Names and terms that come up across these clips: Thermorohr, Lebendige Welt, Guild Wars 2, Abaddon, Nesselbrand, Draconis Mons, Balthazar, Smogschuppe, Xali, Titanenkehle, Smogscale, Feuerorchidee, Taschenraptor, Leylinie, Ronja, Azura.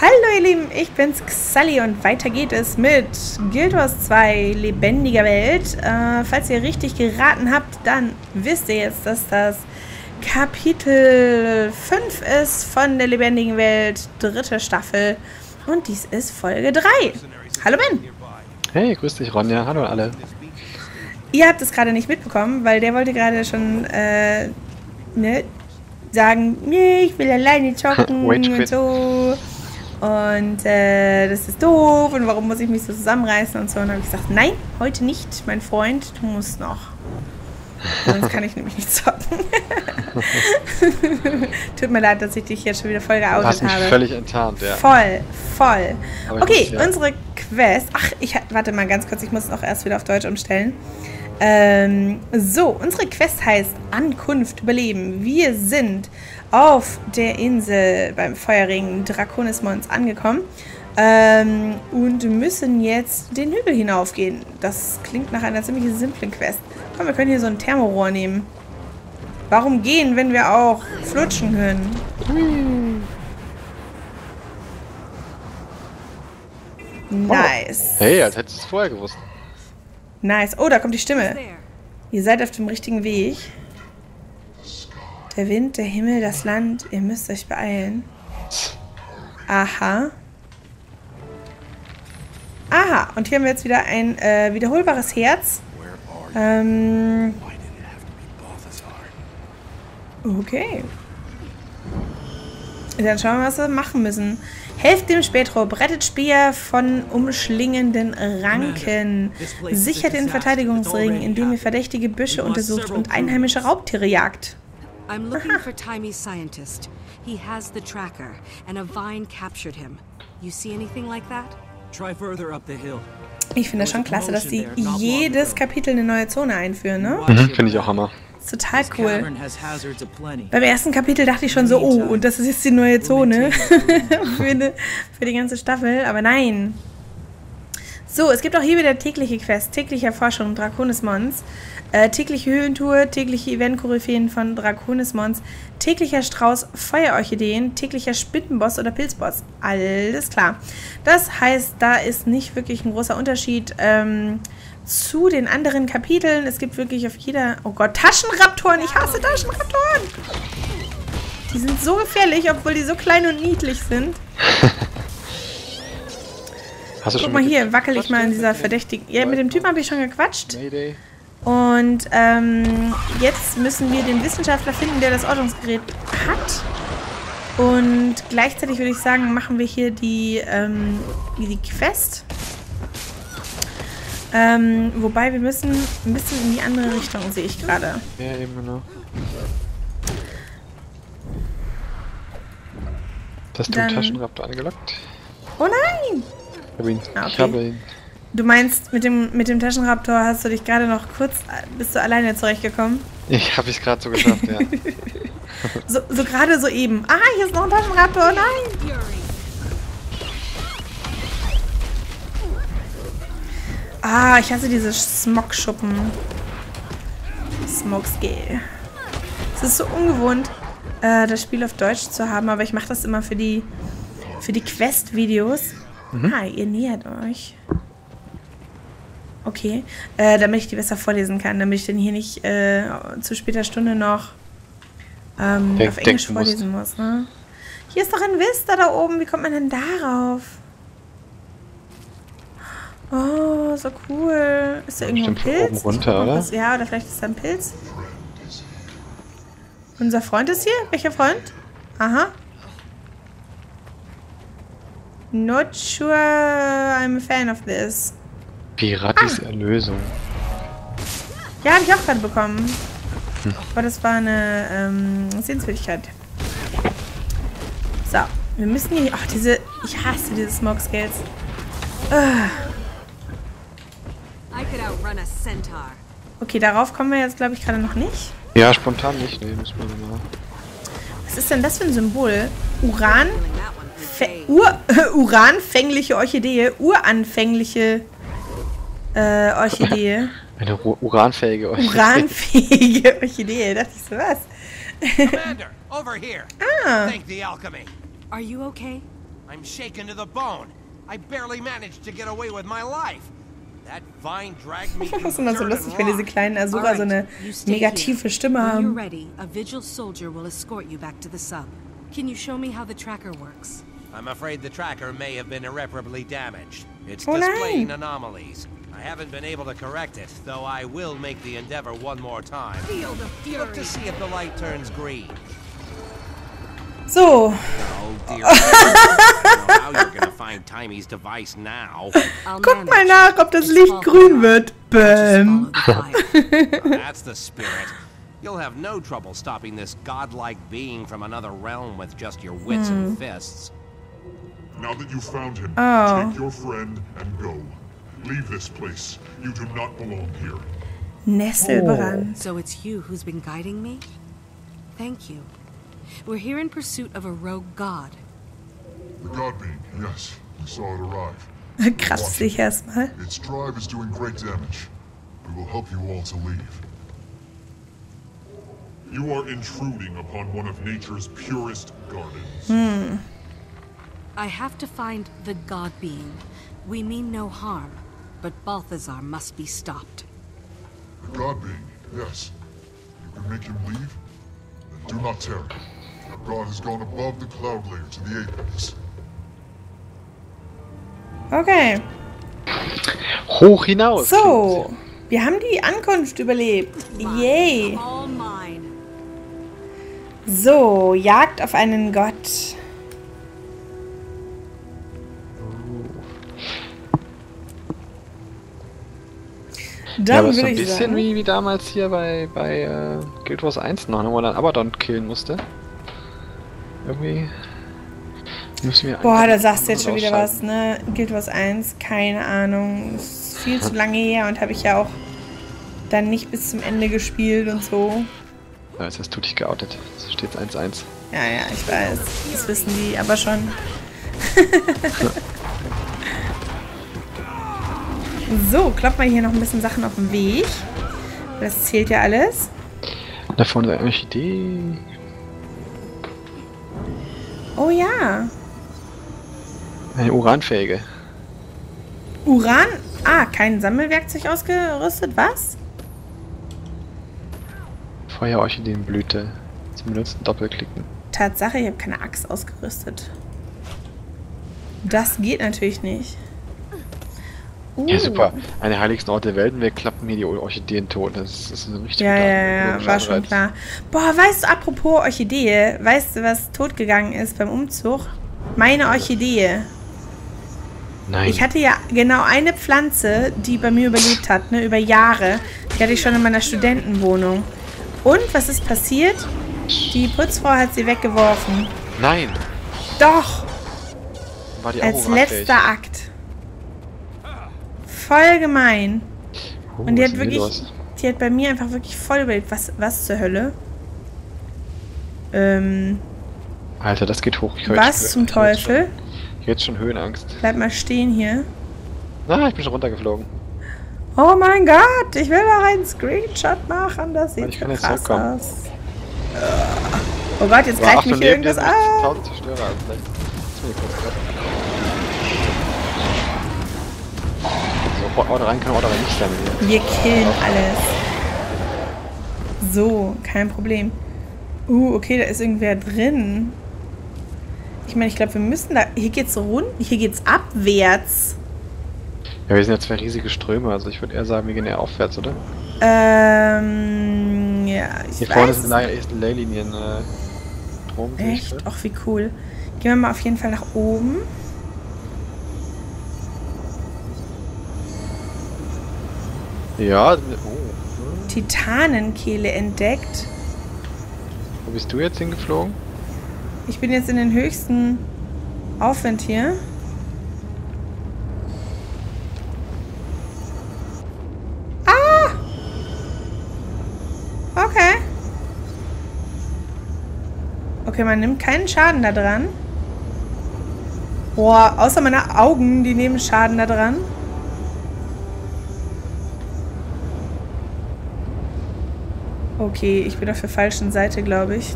Hallo ihr Lieben, ich bin's Xali und weiter geht es mit Guild Wars 2 Lebendiger Welt. Falls ihr richtig geraten habt, dann wisst ihr jetzt, dass das Kapitel 5 ist von der Lebendigen Welt, dritte Staffel. Und dies ist Folge 3. Hallo Ben! Hey, grüß dich Ronja, hallo alle. Ihr habt es gerade nicht mitbekommen, weil der wollte gerade schon, sagen, nee, ich will alleine joggen und so. Und das ist doof und warum muss ich mich so zusammenreißen und so. Und dann habe ich gesagt, nein, heute nicht, mein Freund, du musst noch. Sonst kann ich nämlich nicht zocken. Tut mir leid, dass ich dich jetzt schon wieder voll geoutet habe. Du hast mich völlig enttarnt, ja. Voll. Aber okay, unsere Quest... Ach, warte mal ganz kurz, ich muss es auch erst wieder auf Deutsch umstellen. So, unsere Quest heißt Ankunft überleben. Wir sind auf der Insel beim Feuerring Draconis Mons angekommen und müssen jetzt den Hügel hinaufgehen. Das klingt nach einer ziemlich simplen Quest. Komm, wir können hier so ein Thermorohr nehmen. Warum gehen, wenn wir auch flutschen können? Nice. Hey, als hättest du es vorher gewusst. Nice. Oh, da kommt die Stimme. Ihr seid auf dem richtigen Weg. Der Wind, der Himmel, das Land. Ihr müsst euch beeilen. Aha. Und hier haben wir jetzt wieder ein wiederholbares Herz. Okay. Dann schauen wir, was wir machen müssen. Helft dem Spätrob, rettet Speer von umschlingenden Ranken. Sichert den Verteidigungsring, indem ihr verdächtige Büsche untersucht und einheimische Raubtiere jagt. Ich finde das schon klasse, dass sie jedes Kapitel eine neue Zone einführen, ne? Mhm, finde ich auch Hammer. Total cool. Beim ersten Kapitel dachte ich schon so, oh, und das ist jetzt die neue Zone für die ganze Staffel, aber nein. So, es gibt auch hier wieder tägliche Quests, tägliche Erforschung Draconis Mons, tägliche Höhlentour, tägliche Event-Koryphäen von Draconis Mons, täglicher Strauß Feuerorchideen, täglicher Spinnenboss oder Pilzboss. Alles klar. Das heißt, da ist nicht wirklich ein großer Unterschied zu den anderen Kapiteln. Es gibt wirklich auf jeder... Oh Gott, Taschenraptoren! Ich hasse Taschenraptoren! Die sind so gefährlich, obwohl die so klein und niedlich sind. Hast du schon mal hier, wackel ich mal in dieser verdächtigen... Ja, mit dem Typen habe ich schon gequatscht. Und jetzt müssen wir den Wissenschaftler finden, der das Ortungsgerät hat. Und gleichzeitig würde ich sagen, machen wir hier die Quest. Wobei wir müssen ein bisschen in die andere Richtung, sehe ich gerade. Ja, eben genau. Hast du den Taschenraptor angelockt? Oh nein! Ich habe ihn. Ah, okay. Ich habe ihn. Du meinst, mit dem Taschenraptor hast du dich gerade noch kurz, bist du alleine zurechtgekommen? Ich habe es gerade so geschafft, ja. so gerade so eben. Ah, hier ist noch ein Taschenraptor, oh nein! Ah, ich hasse diese Smogschuppen. Smogscale. Es ist so ungewohnt, das Spiel auf Deutsch zu haben, aber ich mache das immer für die Quest-Videos. Mhm. Ah, ihr nähert euch. Okay, damit ich die besser vorlesen kann, damit ich den hier nicht zu später Stunde noch auf Englisch vorlesen muss. Ne? Hier ist doch ein Vista da oben, wie kommt man denn darauf? Oh, so cool. Ist da irgendwo ein Pilz? Oben runter, oder? Ja, oder vielleicht ist da ein Pilz. Unser Freund ist hier? Welcher Freund? Aha. Not sure I'm a fan of this. Piratis Erlösung. Ja, habe ich auch gerade bekommen. Hm. Aber das war eine Sehenswürdigkeit. So, wir müssen hier... Ach, diese... Ich hasse diese Smogscales. Okay, darauf kommen wir jetzt, glaube ich, gerade noch nicht. Ja, spontan nicht. Nee, müssen wir mal. Was ist denn das für ein Symbol? Uranfängliche Orchidee. Uranfängliche Orchidee. Eine uranfähige Orchidee. Uranfähige Orchidee. Dachte ich so, was? Commander, over here. Ah. Thank the alchemy. Are you okay? I'm shaken to the bone. I barely managed to get away with my life. That vine dragged me. Das ist immer so lustig, wenn diese kleinen Azura so eine negative Stimme haben. You're ready. A vigil soldier will escort you back to the sub. Can you show me how the tracker works? I'm afraid the tracker may have been irreparably damaged. It's displaying anomalies. I haven't been able to correct it, though I will make the endeavor one more time. Look to see if the light turns green. So. Guck mal nach, ob das Licht grün wird. Bäm. That's the spirit. You'll have no trouble stopping this godlike being from another realm with just your wits and fists. Now that you've found him, take your friend and go. Leave this place. You do not belong here. Nesselbrand. So it's you who's been guiding me? Thank you. We're here in pursuit of a rogue god. The god being, yes, we saw it arrive. Krass sich erstmal. Its drive is doing great damage. We will help you all to leave. You are intruding upon one of nature's purest gardens. I have to find the god being. We mean no harm, but Balthazar must be stopped. The god being, yes. You can make him leave, then do not tear him. God has gone above the cloud layer to the apex. Okay. Hoch hinaus. So, wir haben die Ankunft überlebt. Yay. So, Jagd auf einen Gott. Ja, aber so ein bisschen wie damals hier bei Guild Wars 1 noch, wo man dann Abaddon killen musste. Irgendwie müssen wir... Boah, da sagst du jetzt schon wieder was, ne? Guild Wars 1, keine Ahnung. Ist viel zu lange her und habe ich ja auch dann nicht bis zum Ende gespielt und so. Ja, jetzt hast du dich geoutet. Jetzt steht 1-1. Ja, ja, ich weiß. Das wissen die aber schon. So, klopft mal hier noch ein bisschen Sachen auf den Weg. Das zählt ja alles. Da vorne ist eigentlich die Idee... Oh ja. Eine Uranfelge. Uran? Ah, kein Sammelwerkzeug ausgerüstet, was? Feuerorchideenblüte. Zum Benutzen doppelklicken. Tatsache, ich habe keine Axt ausgerüstet. Das geht natürlich nicht. Ja, super. Eine heiligsten Ort der Welt und wir klappen hier die Orchideen tot. Das ist eine richtige Ja, war schon klar. Boah, weißt du, apropos Orchidee, weißt du, was totgegangen ist beim Umzug? Meine Orchidee. Nein. Ich hatte ja genau eine Pflanze, die bei mir überlebt hat, ne, über Jahre. Die hatte ich schon in meiner Studentenwohnung. Und was ist passiert? Die Putzfrau hat sie weggeworfen. Nein. Doch. War die als letzter Akt. Voll gemein. Und die hat wirklich, die hat bei mir einfach wirklich voll überlebt. Was zur Hölle? Alter, das geht hoch. Was zum Teufel? Ich hab jetzt schon Höhenangst. Bleib mal stehen hier. Ah, ich bin schon runtergeflogen. Oh mein Gott, ich will da einen Screenshot machen. Das sieht so krass aus. Oh Gott, jetzt greift mich hier irgendwas an. Order rein kann, Order nicht damit. Wir killen alles. So, kein Problem. Okay, da ist irgendwer drin. Ich meine, ich glaube, wir müssen da... Hier geht's runter, hier geht's abwärts. Ja, wir sind ja zwei riesige Ströme, also ich würde eher sagen, wir gehen eher aufwärts, oder? Ja, ich weiß. Hier vorne sind Leylinien. Echt? Ach, wie cool. Gehen wir mal auf jeden Fall nach oben. Ja, Titanenkehle entdeckt. Wo bist du jetzt hingeflogen? Ich bin jetzt in den höchsten Aufwind hier. Ah! Okay. Okay, man nimmt keinen Schaden da dran. Boah, außer meine Augen, die nehmen Schaden da dran. Okay, ich bin auf der falschen Seite, glaube ich.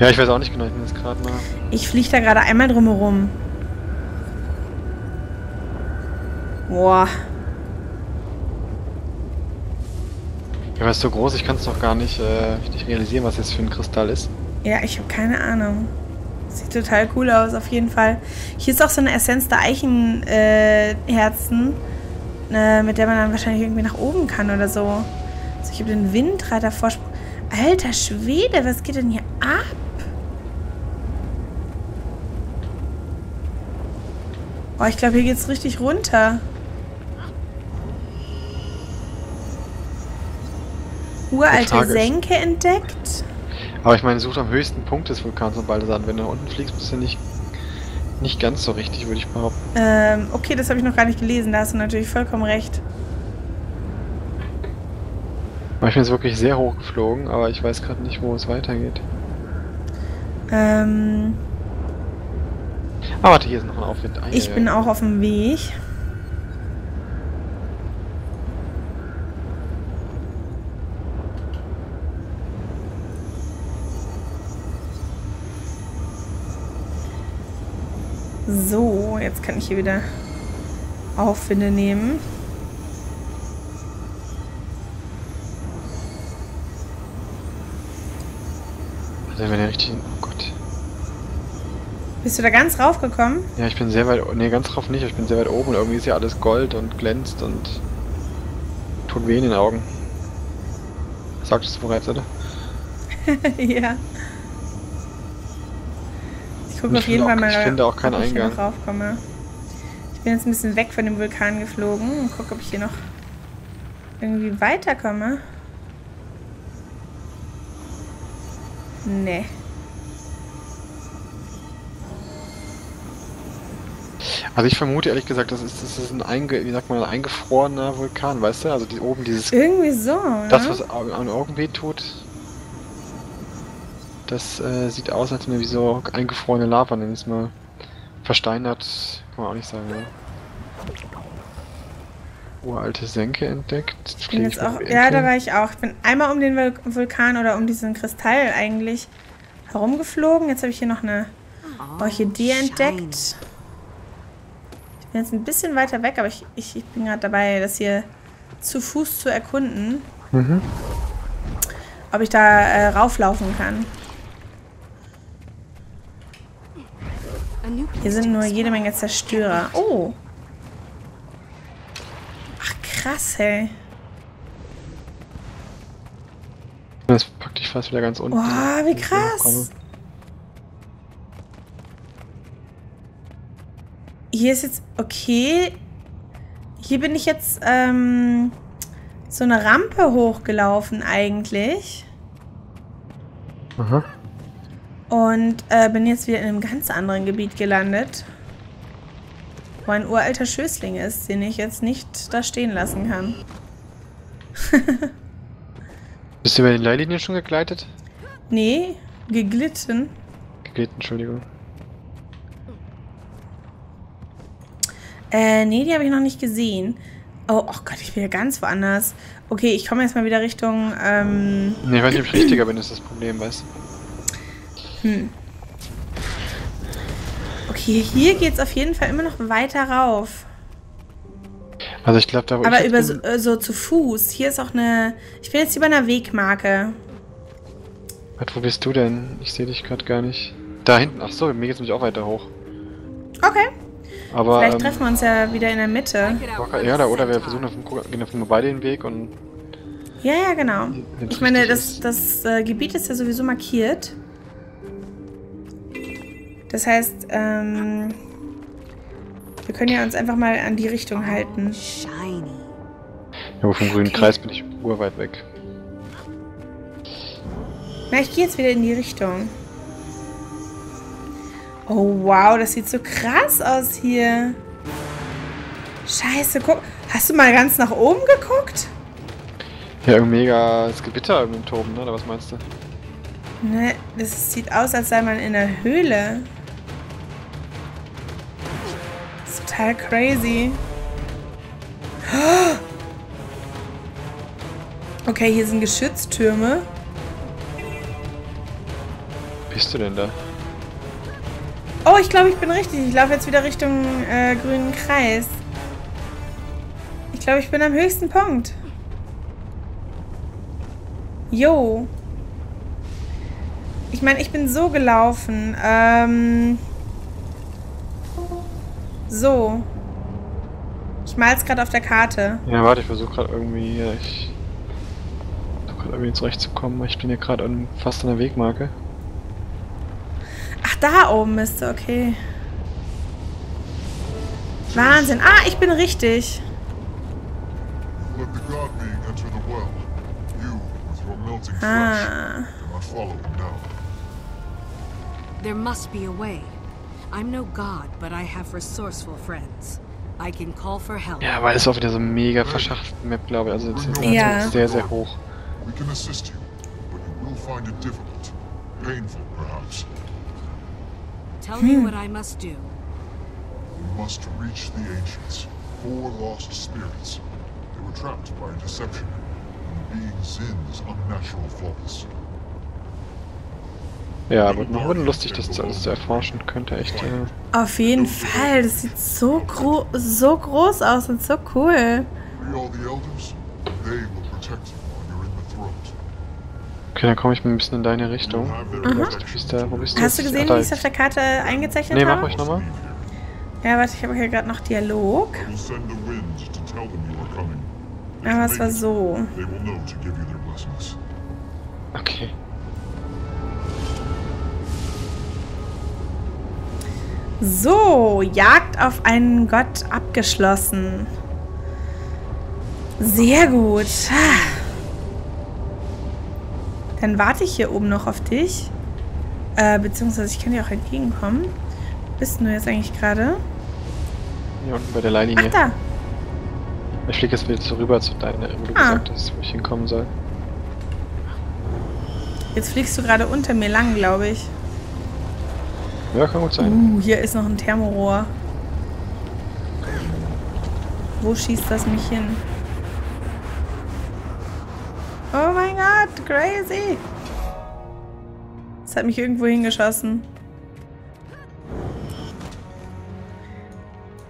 Ja, ich weiß auch nicht genau, ich bin jetzt gerade mal... Ich fliege da gerade einmal drumherum. Boah. Ja, aber es ist so groß, ich kann es doch gar nicht, nicht realisieren, was das für ein Kristall ist. Ja, ich habe keine Ahnung. Sieht total cool aus, auf jeden Fall. Hier ist auch so eine Essenz der Eichenherzen, mit der man dann wahrscheinlich irgendwie nach oben kann oder so. Also ich habe den Windreiter Vorsprung. Alter Schwede, was geht denn hier ab? Boah, ich glaube, hier geht's richtig runter. Uralte Senke entdeckt. Aber ich meine, sucht am höchsten Punkt des Vulkans am Balthazar. Wenn du nach unten fliegst, bist du nicht ganz so richtig, würde ich behaupten. Okay, das habe ich noch gar nicht gelesen. Da hast du natürlich vollkommen recht. Aber ich bin jetzt wirklich sehr hoch geflogen, aber ich weiß gerade nicht, wo es weitergeht. Ah, warte, hier ist noch ein Aufwind. Ich bin auch auf dem Weg. So, jetzt kann ich hier wieder Aufwinde nehmen. Also wenn der richtig... Oh Gott. Bist du da ganz raufgekommen? Ja, ich bin sehr weit... Ne, ganz rauf nicht. Ich bin sehr weit oben. Und irgendwie ist ja alles Gold und glänzt und... Tut weh in den Augen. Sagtest du bereits, oder? Ja. Ich gucke auf jeden Fall mal, ich finde auch keinen Eingang. Ich bin jetzt ein bisschen weg von dem Vulkan geflogen und gucke, ob ich hier noch irgendwie weiterkomme. Nee. Also ich vermute ehrlich gesagt, das ist ein eingefrorener Vulkan, weißt du? Also die, oben dieses... Irgendwie so, ne? Das, was an Augen wehtut. Das sieht aus, als wenn wir so eingefrorene Lava, nennen wir es mal, versteinert, kann man auch nicht sagen, ne? Uralte Senke entdeckt. Ich bin jetzt auch, ja, da war ich auch. Ich bin einmal um den Vulkan oder um diesen Kristall eigentlich herumgeflogen. Jetzt habe ich hier noch eine Orchidee entdeckt. Ich bin jetzt ein bisschen weiter weg, aber ich bin gerade dabei, das hier zu Fuß zu erkunden. Mhm. Ob ich da rauflaufen kann. Hier sind nur jede Menge Zerstörer. Oh! Ach, krass, hey. Das packt dich fast wieder ganz unten. Oh, wie krass! Hier ist jetzt... Okay. Hier bin ich jetzt, so eine Rampe hochgelaufen eigentlich. Aha. Und bin jetzt wieder in einem ganz anderen Gebiet gelandet, wo ein uralter Schößling ist, den ich jetzt nicht da stehen lassen kann. Bist du über die Leitlinien schon gegleitet? Nee, geglitten. Geglitten, Entschuldigung. Nee, die habe ich noch nicht gesehen. Oh, oh Gott, ich bin ja ganz woanders. Okay, ich komme jetzt mal wieder Richtung, Nee, ich weiß nicht, ob ich richtiger bin, ist das Problem, weißt du? Hm. Okay, hier geht's auf jeden Fall immer noch weiter rauf. Also ich glaube, da wo aber ich über so zu Fuß. Hier ist auch eine... Ich bin jetzt über einer Wegmarke. Warte, wo bist du denn? Ich sehe dich gerade gar nicht. Da hinten. Ach so, mir geht's nämlich auch weiter hoch. Okay. Aber vielleicht treffen wir uns ja wieder in der Mitte. Ja, da, oder wir versuchen gehen beide den Weg und... Ja, ja, genau. Ich meine, das Gebiet ist ja sowieso markiert. Das heißt, wir können ja uns einfach mal an die Richtung halten. Ja, aber vom grünen Kreis bin ich urweit weg. Na, ich gehe jetzt wieder in die Richtung. Oh, wow, das sieht so krass aus hier. Scheiße, guck. Hast du mal ganz nach oben geguckt? Ja, irgendwie mega das Gewitter irgendwie toben, ne? Oder was meinst du? Ne, das sieht aus, als sei man in einer Höhle. Das ist total crazy. Okay, hier sind Geschütztürme. bist du denn da? Oh, ich glaube, ich bin richtig. Ich laufe jetzt wieder Richtung grünen Kreis. Ich glaube, ich bin am höchsten Punkt. Jo. Ich meine, ich bin so gelaufen. So. Ich mal's gerade auf der Karte. Ja, warte, ich versuche gerade irgendwie... zurechtzukommen. Ich bin hier gerade fast an der Wegmarke. Ach, da oben ist du, okay. Wahnsinn. Ah, ich bin richtig. Ah. There must be a way. I'm no god, but I have resourceful friends. I can call for help. Ja, weil es auch wieder so mega verschachtelt Map, glaube ich. Also jetzt ist sehr, sehr hoch. We can assist you, but you will find it difficult, painful perhaps. Tell me what I must do. You must reach the ancients, four lost spirits. They were trapped by a deception, and the being Zin's unnatural faults. Ja, aber man würde lustig, das alles zu erforschen, könnte echt. Auf jeden Fall, das sieht so, so groß aus und so cool. Okay, dann komme ich mal ein bisschen in deine Richtung. Wo bist du? Hast du gesehen, wie ich es auf der Karte eingezeichnet habe? Nee, mach ruhig nochmal. Ja, warte, ich habe hier gerade noch Dialog. Aber es war so. Okay. So, Jagd auf einen Gott abgeschlossen. Sehr gut. Dann warte ich hier oben noch auf dich. Beziehungsweise ich kann dir auch entgegenkommen. Wo bist du jetzt eigentlich gerade? Hier unten bei der Leihlinie. Ach, da. Ich fliege jetzt wieder rüber zu deiner, wo du gesagt hast, wo ich hinkommen soll. Jetzt fliegst du gerade unter mir lang, glaube ich. Ja, kann gut sein. Hier ist noch ein Thermorohr. Wo schießt das mich hin? Oh mein Gott, crazy! Es hat mich irgendwo hingeschossen.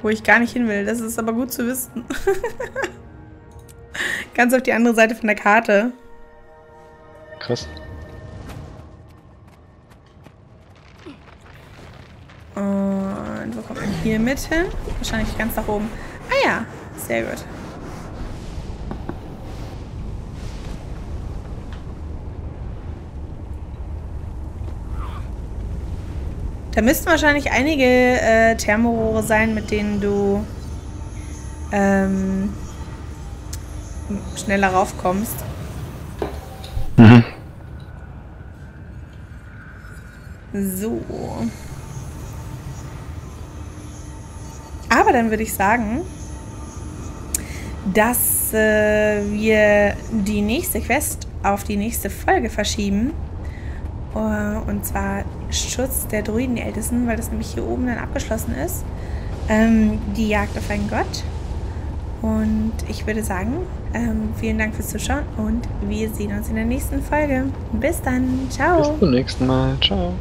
Wo ich gar nicht hin will, das ist aber gut zu wissen. Ganz auf die andere Seite von der Karte. Krass. Und wo kommt man hier mit hin? Wahrscheinlich ganz nach oben. Ah ja, sehr gut. Da müssten wahrscheinlich einige Thermorohre sein, mit denen du schneller raufkommst. Mhm. So. Aber dann würde ich sagen, dass wir die nächste Quest auf die nächste Folge verschieben. Und zwar Schutz der Druidenältesten, weil das nämlich hier oben dann abgeschlossen ist. Die Jagd auf einen Gott. Und ich würde sagen, vielen Dank fürs Zuschauen und wir sehen uns in der nächsten Folge. Bis dann, ciao. Bis zum nächsten Mal, ciao.